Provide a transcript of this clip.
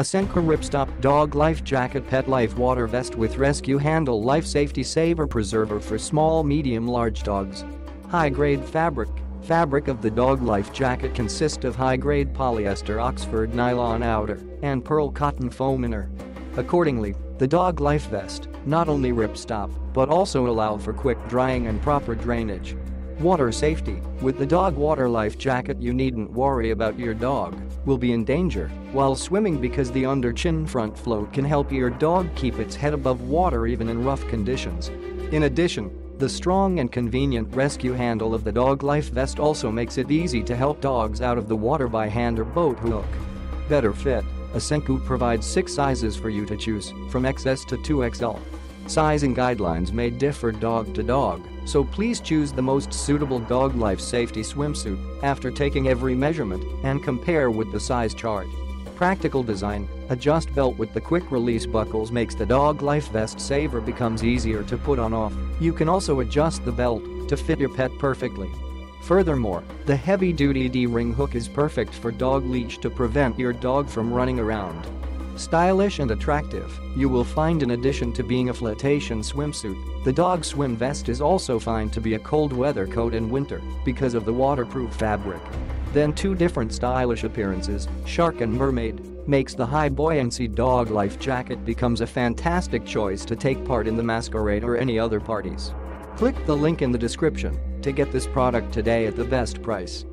ASENKU Ripstop Dog Life Jacket Pet Life Water Vest with Rescue Handle Life Safety Saver Preserver for small, medium, large dogs. High-grade fabric of the dog life jacket consists of high-grade polyester Oxford nylon outer and pearl cotton foam inner. Accordingly, the dog life vest not only ripstop but also allow for quick drying and proper drainage. Water safety: with the dog water life jacket, you needn't worry about your dog will be in danger while swimming because the under chin front float can help your dog keep its head above water even in rough conditions. In addition, the strong and convenient rescue handle of the dog life vest also makes it easy to help dogs out of the water by hand or boat hook. Better fit: ASENKU provides 6 sizes for you to choose from, XS to 2XL. Sizing guidelines may differ dog to dog, so please choose the most suitable dog life safety swimsuit after taking every measurement and compare with the size chart. Practical design: adjust belt with the quick release buckles makes the dog life vest saver becomes easier to put on off. You can also adjust the belt to fit your pet perfectly. Furthermore, the heavy-duty D-ring hook is perfect for dog leash to prevent your dog from running around. Stylish and attractive: you will find, in addition to being a flotation swimsuit, the dog swim vest is also fine to be a cold weather coat in winter because of the waterproof fabric. Then 2 different stylish appearances, shark and mermaid, makes the high buoyancy dog life jacket becomes a fantastic choice to take part in the masquerade or any other parties. Click the link in the description to get this product today at the best price.